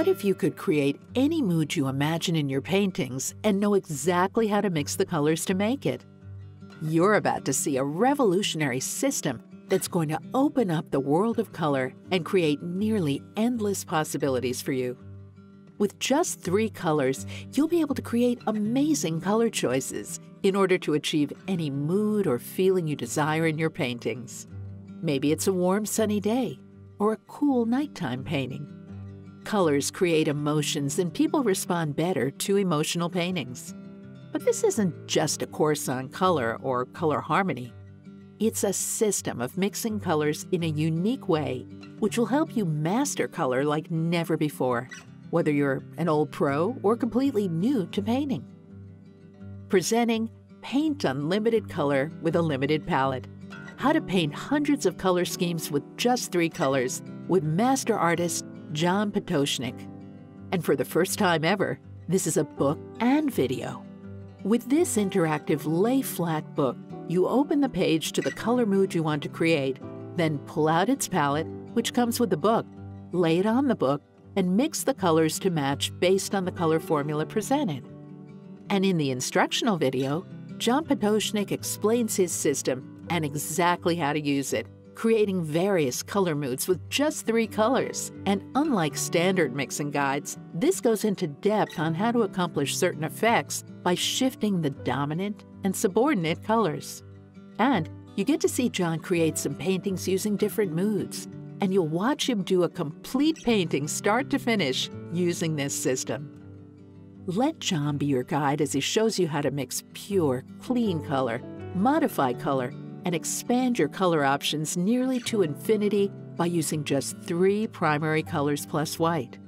What if you could create any mood you imagine in your paintings and know exactly how to mix the colors to make it? You're about to see a revolutionary system that's going to open up the world of color and create nearly endless possibilities for you. With just 3 colors, you'll be able to create amazing color choices in order to achieve any mood or feeling you desire in your paintings. Maybe it's a warm, sunny day or a cool nighttime painting. Colors create emotions, and people respond better to emotional paintings. But this isn't just a course on color or color harmony. It's a system of mixing colors in a unique way, which will help you master color like never before, whether you're an old pro or completely new to painting. Presenting Paint Unlimited Color with a Limited Palette. How to paint hundreds of color schemes with just 3 colors with master artist John Pototschnik. And for the first time ever, this is a book and video. With this interactive lay-flat book, you open the page to the color mood you want to create, then pull out its palette, which comes with the book, lay it on the book, and mix the colors to match based on the color formula presented. And in the instructional video, John Pototschnik explains his system and exactly how to use it, creating various color moods with just 3 colors. And unlike standard mixing guides, this goes into depth on how to accomplish certain effects by shifting the dominant and subordinate colors. And you get to see John create some paintings using different moods, and you'll watch him do a complete painting start to finish using this system. Let John be your guide as he shows you how to mix pure, clean color, modify color, and expand your color options nearly to infinity by using just 3 primary colors plus white.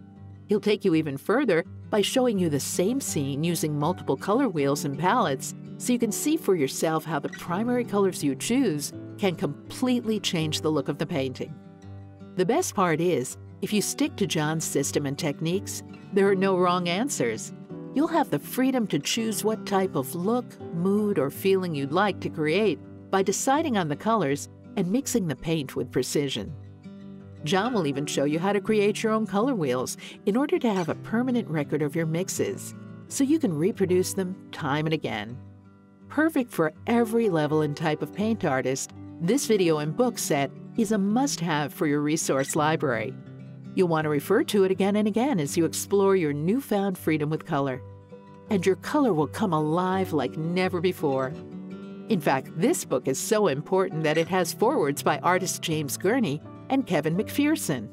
He'll take you even further by showing you the same scene using multiple color wheels and palettes, so you can see for yourself how the primary colors you choose can completely change the look of the painting. The best part is, if you stick to John's system and techniques, there are no wrong answers. You'll have the freedom to choose what type of look, mood, or feeling you'd like to create by deciding on the colors and mixing the paint with precision. John will even show you how to create your own color wheels in order to have a permanent record of your mixes, so you can reproduce them time and again. Perfect for every level and type of paint artist, this video and book set is a must-have for your resource library. You'll want to refer to it again and again as you explore your newfound freedom with color. And your color will come alive like never before. In fact, this book is so important that it has forewords by artists James Gurney and Kevin McPherson.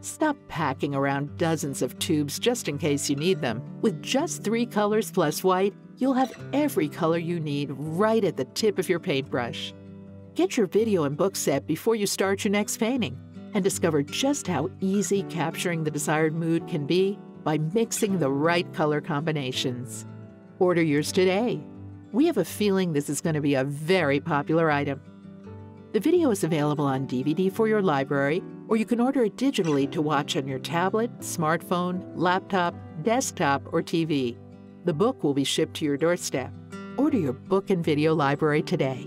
Stop packing around dozens of tubes just in case you need them. With just 3 colors plus white, you'll have every color you need right at the tip of your paintbrush. Get your video and book set before you start your next painting and discover just how easy capturing the desired mood can be by mixing the right color combinations. Order yours today. We have a feeling this is going to be a very popular item. The video is available on DVD for your library, or you can order it digitally to watch on your tablet, smartphone, laptop, desktop, or TV. The book will be shipped to your doorstep. Order your book and video library today.